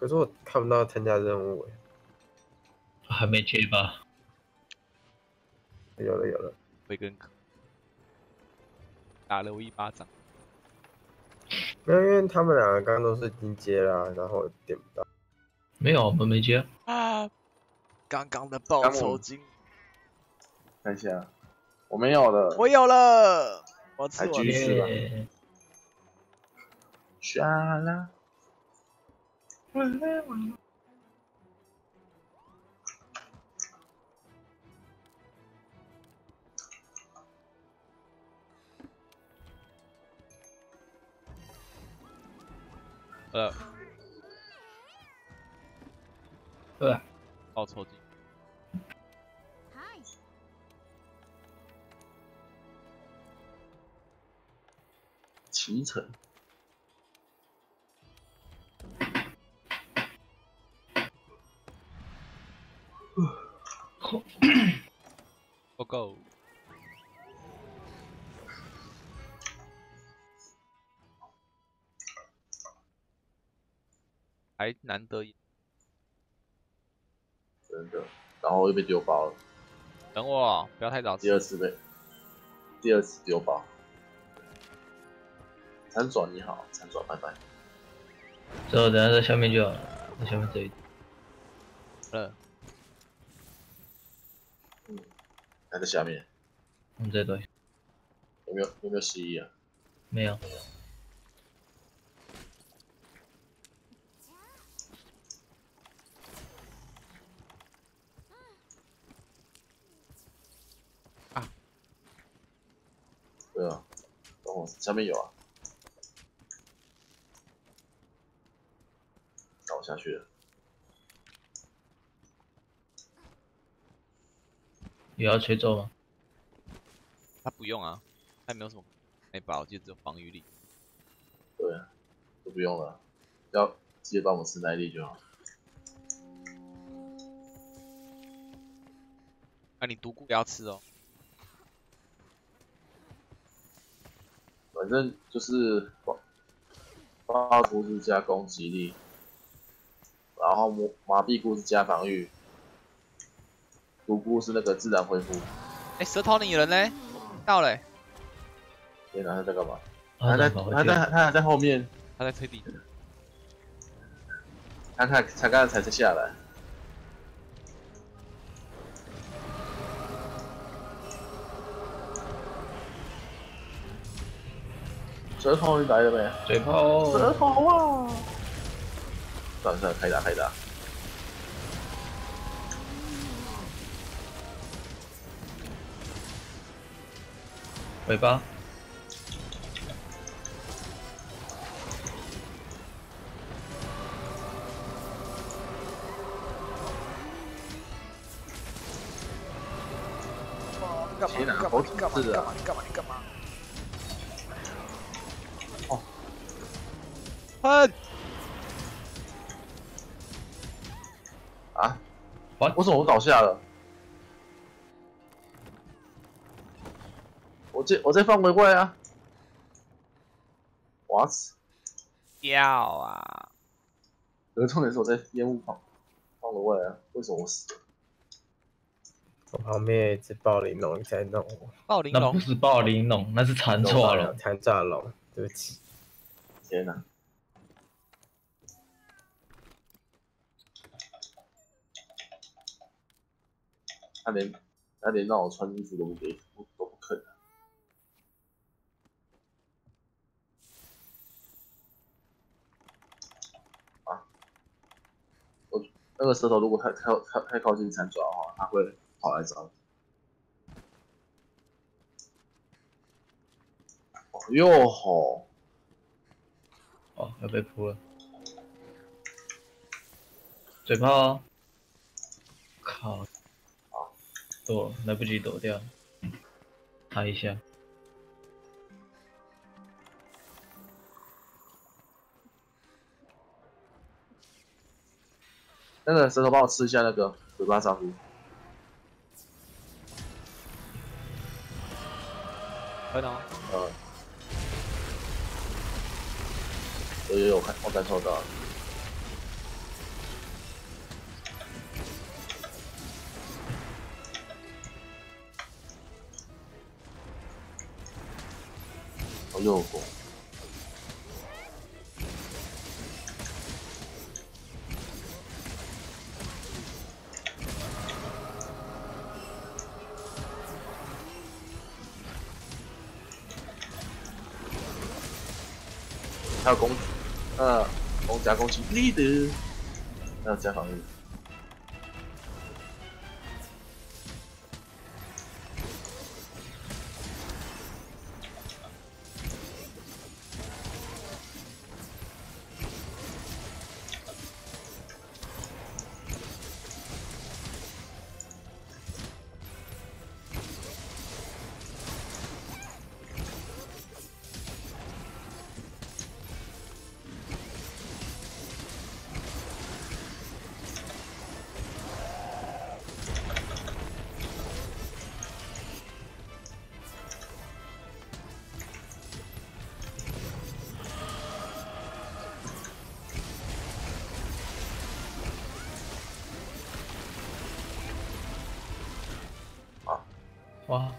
可是我看不到参加任务哎，还没接吧？有了有了，慧根打了我一巴掌。没有，因为他们两个刚刚都是已经接了，然后点不到。没有，我们没接啊。刚刚的报酬金，看一下，我没有了，我有了，我吃我的。杀啦！ 好抽筋！骑乘。 不够。还难得一，真的，然后又被丢包了。等我，不要太早吃。第二次丢包。残爪你好，残爪拜拜。之后等下在下面就好了，在下面这一。还在下面，嗯，这对。有没有失忆啊？没有。啊？对啊，哦，下面有啊。那我下去了。 也要吹奏吗？他不用啊，他没有什么那把，我记得只有防御力。对啊，都不用了，要记得帮我吃耐力就好。那、啊、你独孤不要吃哦。反正就是爆毒是加攻击力，然后麻痹菇是加防御。 毒菇是那个自然恢复。哎、欸，舌头你人嘞？到嘞、欸！天哪，他在干嘛？他还在后面，他在推地。他刚才才下来。舌头你来了没？嘴炮！舌头啊！算了算了，开打开打。 尾巴，天哪！好土字啊！你干嘛？哦，喷！啊？完！我怎么倒下了？ 我在放回怪啊！我操！掉啊！可是重点是我在烟雾放回怪啊！为什么我死了？我旁边有一只暴鳞龙在弄我。暴鳞龙？那不是暴鳞龙，那是残爪龙。残爪龙，对不起。天哪！他连让我穿衣服都不给，都不肯。 那个舌头如果太靠近残爪的话，它会跑来找你。哦哟吼！哦，要被扑了。嘴炮、哦！靠！啊！躲，来不及躲掉。他一下。那个舌头帮我吃一下那个尾巴招呼。快点啊！有，我感受到了。不诱惑。还有攻，攻加攻击力的，还有加防御。 哇，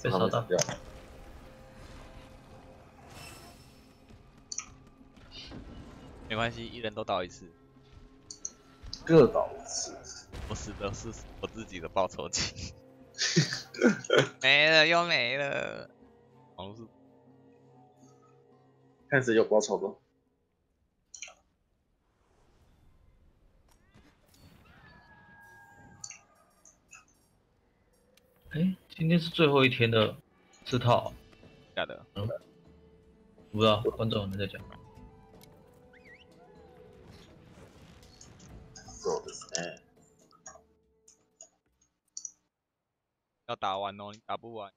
被扫到！没关系，一人都倒一次，各倒一次。我死的是我自己的报酬金，没了又没了。好像是，看谁有报酬吧。 哎，今天是最后一天的试套，假的？嗯，不知道，观众们在讲。そうですね。要打完哦，你打不完。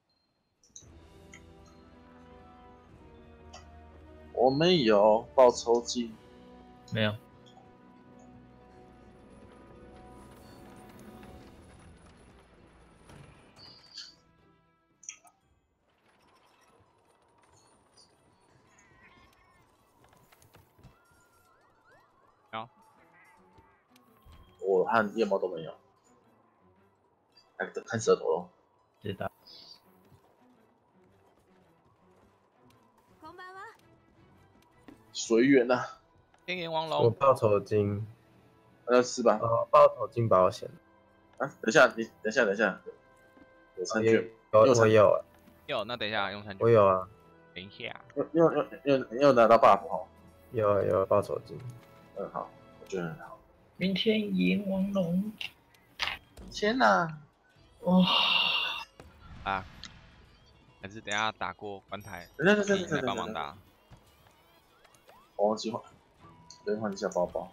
我们有报酬金，没有。 我和夜猫都没有，看舌头喽。知道。随缘呐。天元王龙。我报酬金，是吧？报酬金保险。啊，等一下，你等一下，等一下。有餐券，我有啊。有，那等一下用餐券。我有啊。等一下。又拿到 buff 哦。有报酬金。嗯，好，我觉得很好。 明天赢王龙，天哪！哇啊！还是等下打过关台，再帮忙打。我忘记换，再换一下包包。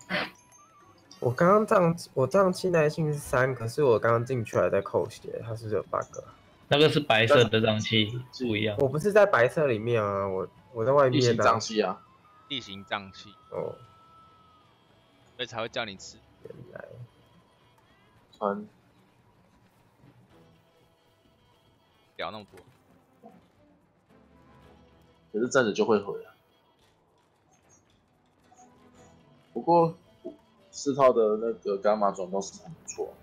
我刚刚这样气耐性是3，可是我刚刚进去还在扣血，它是有 bug。那个是白色的瘴气，不一样。我不是在白色里面啊，我在外面。地形瘴气啊，地形瘴气。哦。 所以才会叫你吃。原来，穿屌那么多，可是站着就会回啊。不过四套的那个伽马转动是很不错，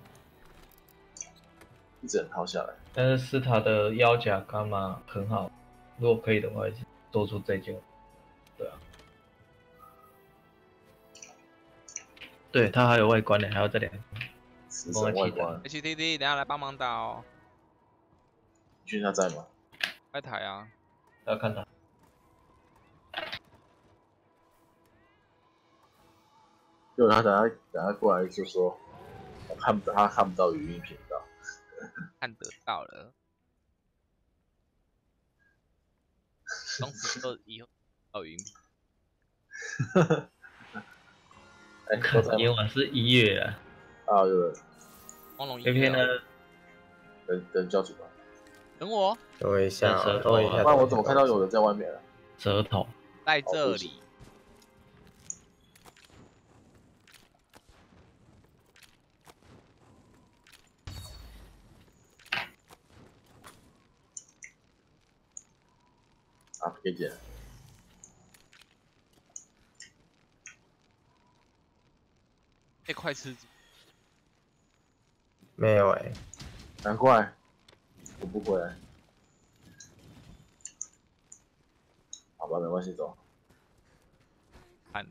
一直很套下来。但是四塔的腰甲伽马很好，如果可以的话，做出这件，对啊。 对他还有外观呢，还有这两个。死神外观。HDD， 等下来帮忙打哦。君他在吗？在台啊。要看他。就他等下过来就说，我看不到他看不到语音频道。看得到了。从此就以后到语音。哈哈。 今天晚是1月啊，啊对。偏偏呢，等教主吧。等我。等一下，等一下。不然我怎么看到有人在外面了？舌头在这里。啊，可以捡。 哎，快吃！没有哎，难怪我不回来。吧，没关系，走。看了。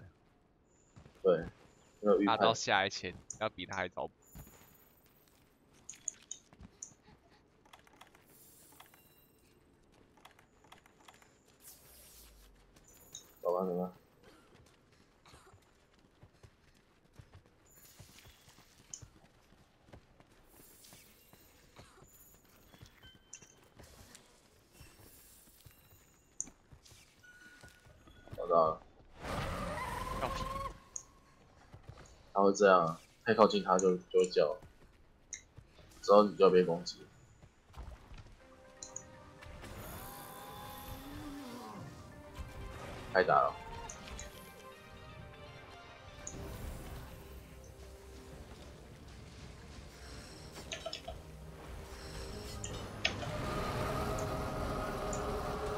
对。他到下一千，要比他还早。 走吧，走吧。找到了。放屁！他会这样，太靠近他就会叫，之后你就要被攻击。 开打了！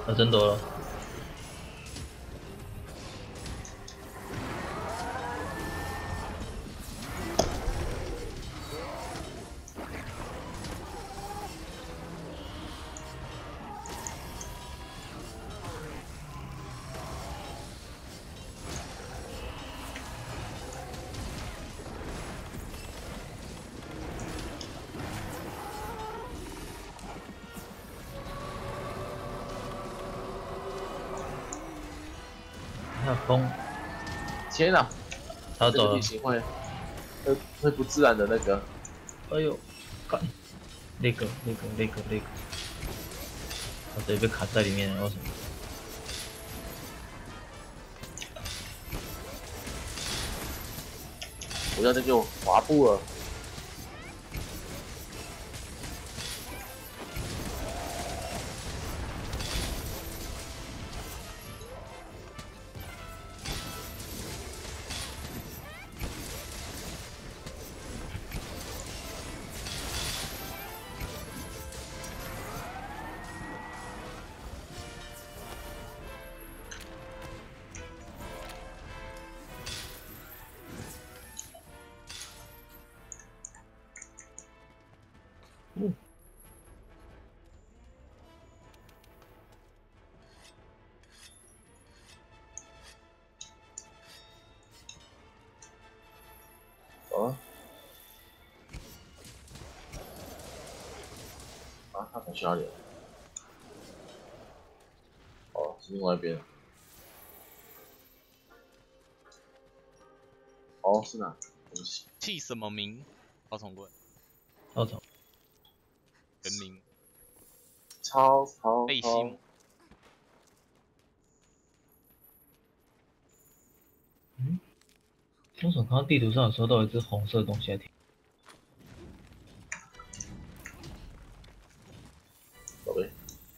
那真多了。风，天哪！他走了，地形会不自然的那个。哎呦，看，那个，他直接被卡在里面了，为什么？我要再给我滑步了。 啊，他跑去哪里了？哦，是另外一边。哦，是哪？东西？气什么名？超重棍。超重。人名。超。贝西姆。嗯？为什么刚刚地图上有收到一只红色的东西在停？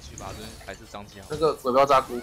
去把这还是张继豪那个鬼标炸菇。